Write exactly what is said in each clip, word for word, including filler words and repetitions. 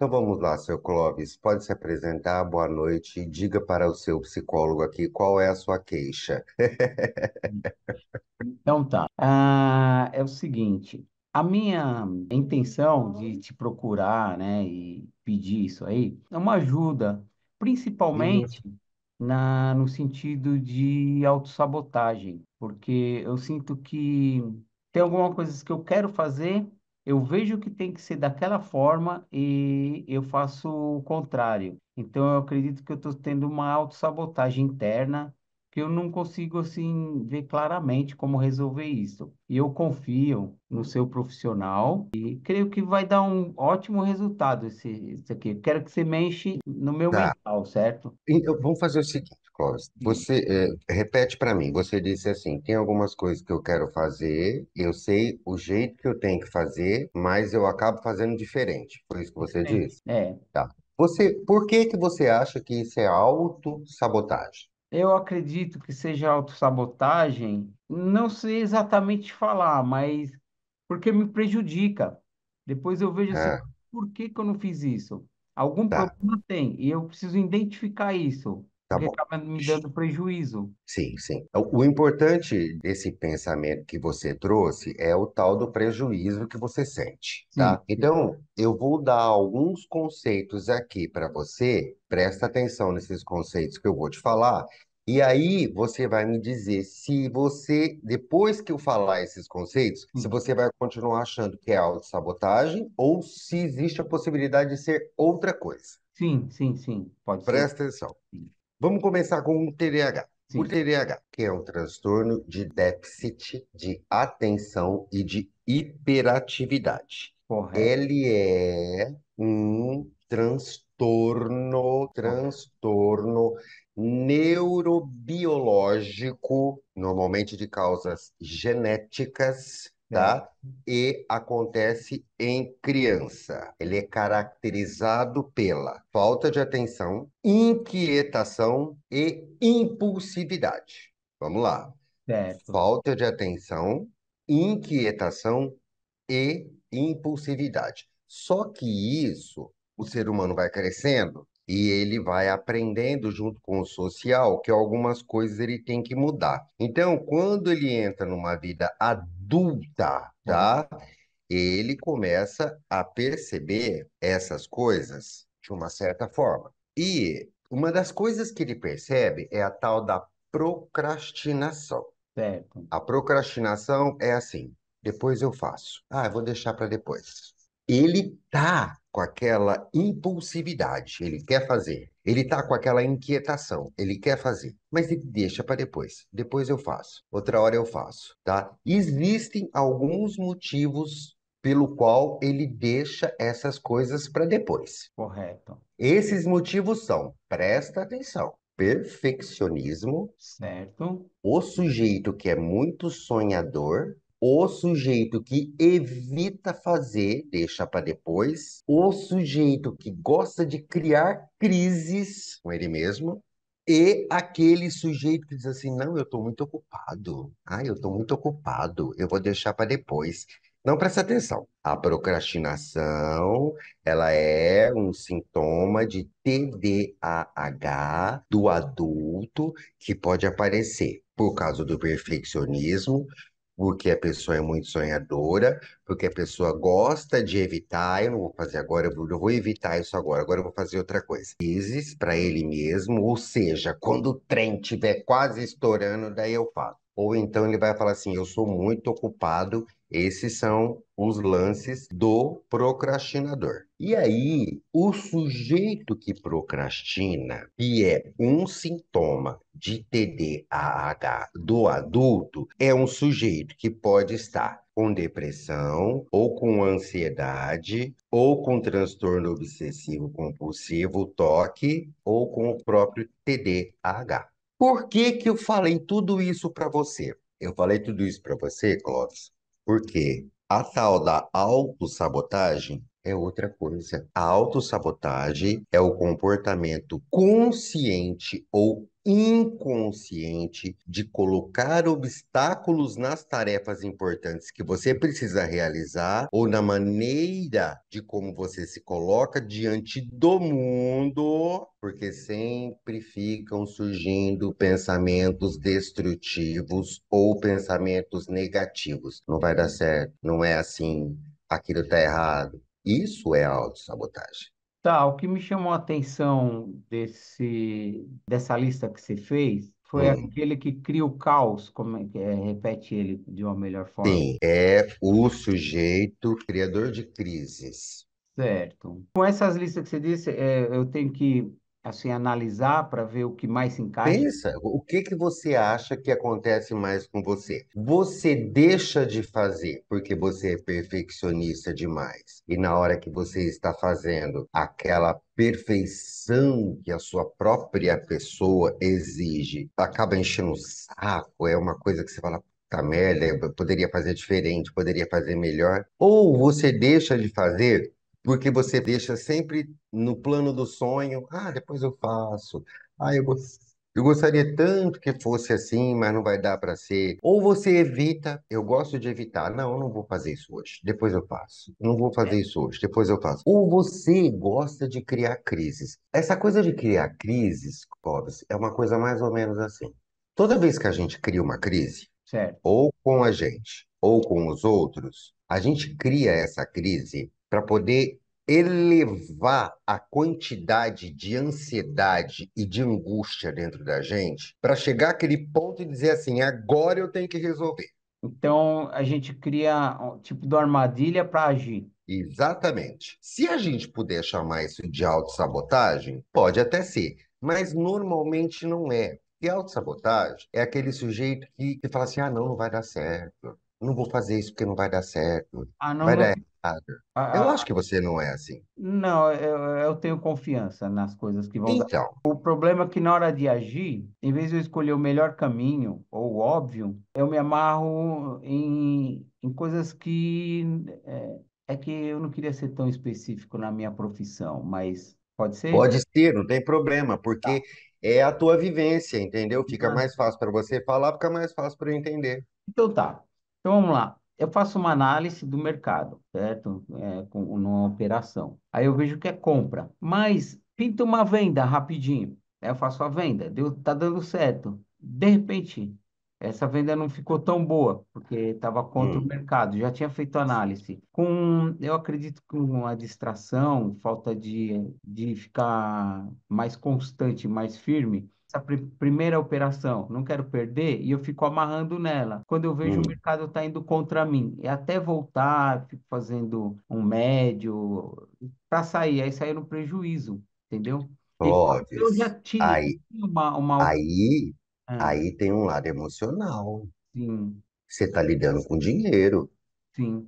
Então vamos lá, seu Clovis, pode se apresentar, boa noite, e diga para o seu psicólogo aqui qual é a sua queixa. Então tá, ah, é o seguinte, a minha intenção de te procurar, né, e pedir isso aí, é uma ajuda, principalmente uhum. na, no sentido de autossabotagem, porque eu sinto que tem alguma coisa que eu quero fazer, eu vejo que tem que ser daquela forma e eu faço o contrário. Então, eu acredito que eu estou tendo uma autossabotagem interna que eu não consigo, assim, ver claramente como resolver isso. E eu confio no seu profissional e creio que vai dar um ótimo resultado esse, isso aqui. Eu quero que você mexa no meu tá. mental, certo? Então, vamos fazer o seguinte, Clovis. Você é, repete para mim. Você disse assim, tem algumas coisas que eu quero fazer, eu sei o jeito que eu tenho que fazer, mas eu acabo fazendo diferente. Foi isso que você Sim. disse? É. Tá. Você, por que que você acha que isso é autossabotagem? Eu acredito que seja autossabotagem, não sei exatamente falar, mas porque me prejudica. Depois eu vejo assim, é. por que que eu não fiz isso? Algum tá. problema tem, e eu preciso identificar isso, tá porque acaba me dando prejuízo. Sim, sim. O importante desse pensamento que você trouxe é o tal do prejuízo que você sente, tá? Sim. Então, eu vou dar alguns conceitos aqui para você. Presta atenção nesses conceitos que eu vou te falar. E aí você vai me dizer se você, depois que eu falar esses conceitos, Sim. se você vai continuar achando que é autossabotagem ou se existe a possibilidade de ser outra coisa. Sim, sim, sim. Pode ser. Presta atenção. Sim. Vamos começar com o T D A H. Sim. O T D A H, que é um transtorno de déficit de atenção e de hiperatividade. Correto. Ele é um transtorno, transtorno neurobiológico, normalmente de causas genéticas, tá? É. E acontece em criança. Ele é caracterizado pela falta de atenção, inquietação e impulsividade. Vamos lá. Certo. Falta de atenção, inquietação e impulsividade. Só que isso, o ser humano vai crescendo e ele vai aprendendo junto com o social que algumas coisas ele tem que mudar. Então, quando ele entra numa vida adulta, tá? Ele começa a perceber essas coisas de uma certa forma. E uma das coisas que ele percebe é a tal da procrastinação. Certo. A procrastinação é assim, depois eu faço. Ah, eu vou deixar para depois. Ele tá com aquela impulsividade, ele quer fazer. Ele tá com aquela inquietação, ele quer fazer. Mas ele deixa para depois. Depois eu faço. Outra hora eu faço, tá? Existem alguns motivos pelo qual ele deixa essas coisas para depois. Correto. Esses motivos são, presta atenção, perfeccionismo. Certo. O sujeito que é muito sonhador. O sujeito que evita fazer, deixa para depois. O sujeito que gosta de criar crises com ele mesmo. E aquele sujeito que diz assim, não, eu estou muito ocupado. Ah, eu estou muito ocupado, eu vou deixar para depois. Não, presta atenção. A procrastinação, ela é um sintoma de T D A H do adulto que pode aparecer por causa do perfeccionismo, porque a pessoa é muito sonhadora, porque a pessoa gosta de evitar, eu não vou fazer agora, eu vou, eu vou evitar isso agora, agora eu vou fazer outra coisa. Existe para ele mesmo, ou seja, quando o trem estiver quase estourando, daí eu faço. Ou então ele vai falar assim, eu sou muito ocupado, esses são os lances do procrastinador. E aí, o sujeito que procrastina, que é um sintoma de T D A H do adulto, é um sujeito que pode estar com depressão, ou com ansiedade, ou com transtorno obsessivo compulsivo, T O C, ou com o próprio T D A H. Por que que eu falei tudo isso para você? Eu falei tudo isso para você, Clovis, porque a tal da autossabotagem é outra coisa. A autossabotagem é o comportamento consciente ou inconsciente de colocar obstáculos nas tarefas importantes que você precisa realizar ou na maneira de como você se coloca diante do mundo, porque sempre ficam surgindo pensamentos destrutivos ou pensamentos negativos. Não vai dar certo, não é assim, aquilo tá errado. Isso é autossabotagem. Tá, o que me chamou a atenção desse, dessa lista que você fez foi hum. aquele que cria o caos, como é que é? Repete ele de uma melhor forma. Sim, é o sujeito criador de crises. Certo. Com essas listas que você disse, é, eu tenho que assim, analisar para ver o que mais se encaixa. Pensa, o que, que você acha que acontece mais com você? Você deixa de fazer porque você é perfeccionista demais. E na hora que você está fazendo aquela perfeição que a sua própria pessoa exige, acaba enchendo o saco, é uma coisa que você fala... Tá merda, eu poderia fazer diferente, poderia fazer melhor. Ou você deixa de fazer... Porque você deixa sempre no plano do sonho, ah, depois eu faço, ah, eu, gost... eu gostaria tanto que fosse assim, mas não vai dar para ser. Ou você evita, eu gosto de evitar, não, eu não vou fazer isso hoje, depois eu faço, eu não vou fazer isso hoje, depois eu faço. Ou você gosta de criar crises. Essa coisa de criar crises, Clovis, é uma coisa mais ou menos assim. Toda vez que a gente cria uma crise, certo, ou com a gente, ou com os outros, a gente cria essa crise para poder elevar a quantidade de ansiedade e de angústia dentro da gente, para chegar àquele ponto e dizer assim, agora eu tenho que resolver. Então, a gente cria um tipo de armadilha para agir. Exatamente. Se a gente puder chamar isso de autossabotagem, pode até ser, mas normalmente não é. E autossabotagem é aquele sujeito que, que fala assim, ah, não, não vai dar certo. Não vou fazer isso porque não vai dar certo. Ah, não, vai não... dar errado. Ah, eu ah, acho que você não é assim. Não, eu, eu tenho confiança nas coisas que vão então. dar. O problema é que na hora de agir, em vez de eu escolher o melhor caminho, ou o óbvio, eu me amarro em, em coisas que... É, é que eu não queria ser tão específico na minha profissão, mas pode ser? Pode ser, não tem problema, porque tá. é a tua vivência, entendeu? Fica ah. mais fácil para você falar, fica mais fácil para eu entender. Então tá. Então, vamos lá. Eu faço uma análise do mercado, certo? É, com, numa operação. Aí eu vejo que é compra. Mas pinta uma venda rapidinho. Aí eu faço a venda. Deu, tá dando certo. De repente, essa venda não ficou tão boa, porque estava contra hum. o mercado. Já tinha feito análise. Com, eu acredito que com a distração, falta de, de ficar mais constante, mais firme, essa primeira operação, não quero perder, e eu fico amarrando nela. Quando eu vejo hum. o mercado tá indo contra mim, e até voltar, fico fazendo um médio, para sair, aí sair no prejuízo, entendeu? Óbvio. Eu já tive aí, uma... uma... Aí, ah. aí tem um lado emocional. Sim. Você tá lidando com dinheiro. Sim.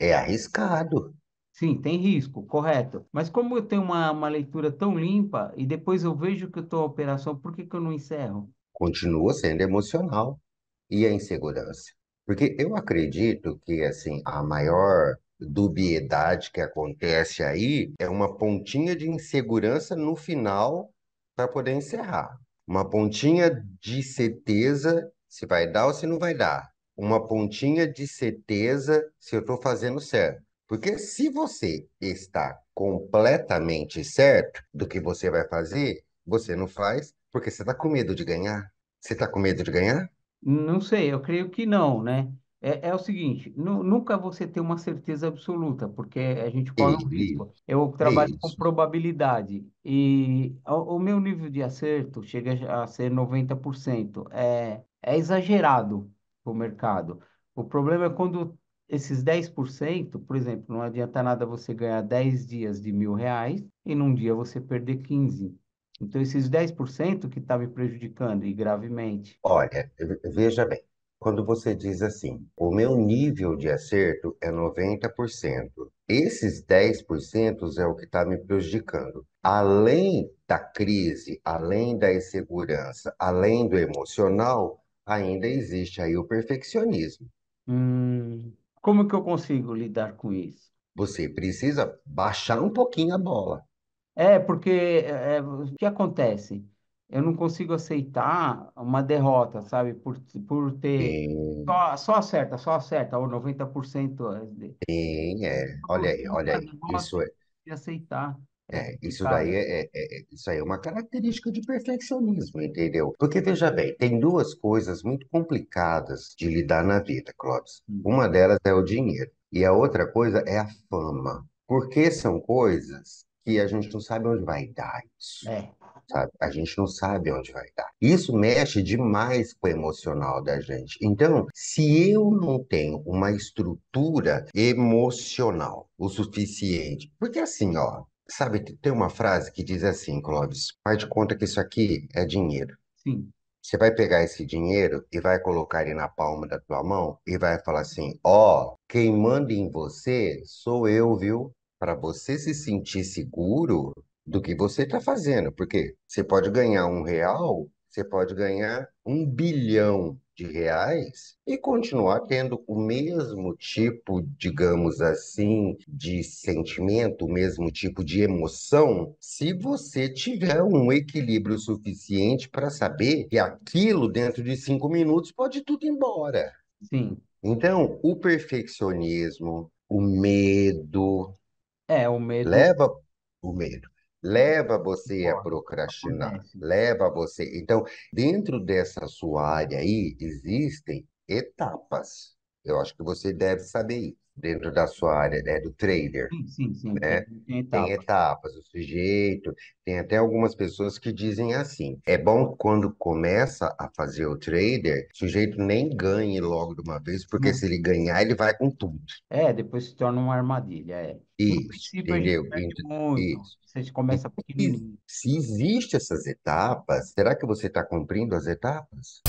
É arriscado. Sim, tem risco, correto. Mas como eu tenho uma, uma leitura tão limpa e depois eu vejo que eu estou em operação, por que que eu não encerro? Continua sendo emocional e a insegurança. Porque eu acredito que assim, a maior dubiedade que acontece aí é uma pontinha de insegurança no final para poder encerrar. Uma pontinha de certeza se vai dar ou se não vai dar. Uma pontinha de certeza se eu estou fazendo certo. Porque se você está completamente certo do que você vai fazer, você não faz porque você está com medo de ganhar. Você está com medo de ganhar? Não sei, eu creio que não, né? É, é o seguinte, nu, nunca você tem uma certeza absoluta, porque a gente corre um risco. Eu trabalho com probabilidade e o, o meu nível de acerto chega a ser noventa por cento. É, é exagerado o mercado. O problema é quando... Esses dez por cento, por exemplo, não adianta nada você ganhar dez dias de mil reais e num dia você perder quinze. Então, esses dez por cento que está me prejudicando, e gravemente. Olha, veja bem, quando você diz assim, o meu nível de acerto é noventa por cento. Esses dez por cento é o que está me prejudicando. Além da crise, além da insegurança, além do emocional, ainda existe aí o perfeccionismo. Hum... Como que eu consigo lidar com isso? Você precisa baixar um pouquinho a bola. É, porque é, o que acontece? Eu não consigo aceitar uma derrota, sabe? Por, por ter... Sim. Só, só acerta, só acerta, ou noventa por cento. Sim, é. Olha aí, olha aí. Isso é... E aceitar. É, isso daí é, é, é, isso aí é uma característica de perfeccionismo, entendeu? Porque, veja bem, tem duas coisas muito complicadas de lidar na vida, Clóvis. Uma delas é o dinheiro e a outra coisa é a fama. Porque são coisas que a gente não sabe onde vai dar isso. É. Sabe? A gente não sabe onde vai dar. Isso mexe demais com o emocional da gente. Então, se eu não tenho uma estrutura emocional o suficiente... Porque assim, ó... Sabe, tem uma frase que diz assim, Clóvis, faz de conta que isso aqui é dinheiro. Sim. Você vai pegar esse dinheiro e vai colocar ele na palma da tua mão e vai falar assim, ó, oh, quem manda em você sou eu, viu? Para você se sentir seguro do que você tá fazendo. Porque você pode ganhar um real, você pode ganhar um bilhão de reais e continuar tendo o mesmo tipo, digamos assim, de sentimento, o mesmo tipo de emoção, se você tiver um equilíbrio suficiente para saber que aquilo dentro de cinco minutos pode tudo embora. Sim. Então, o perfeccionismo, o medo... É, o medo... Leva o medo. Leva você a procrastinar, leva você... Então, dentro dessa sua área aí, existem etapas. Eu acho que você deve saber isso, dentro da sua área, né, do trader. Sim, sim, sim. Né? Tem etapas. Tem etapas, o sujeito... Tem até algumas pessoas que dizem assim, é bom quando começa a fazer o trader, o sujeito nem ganhe logo de uma vez, porque hum. se ele ganhar, ele vai com tudo. É, depois se torna uma armadilha, é. Isso, entendeu? Isso. Você começa pequenininho. Se existem essas etapas, será que você está cumprindo as etapas?